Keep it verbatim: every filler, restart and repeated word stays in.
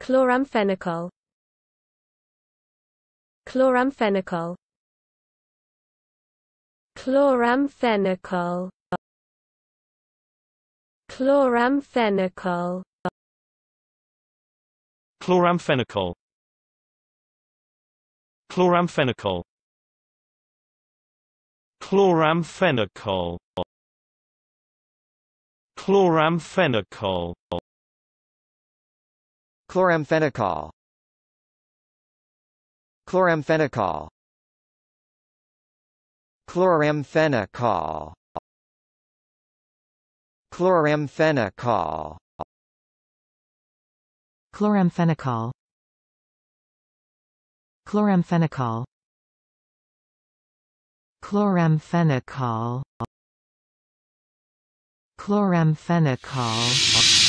Chloramphenicol. Chloramphenicol. Chloramphenicol. Chloramphenicol. Chloramphenicol. Chloramphenicol. Chloramphenicol. Chloramphenicol. Chloramphenicol. Chloramphenicol. Chloramphenicol. Chloramphenicol. Chloramphenicol. Chloramphenicol. Chloramphenicol. Chloramphenicol.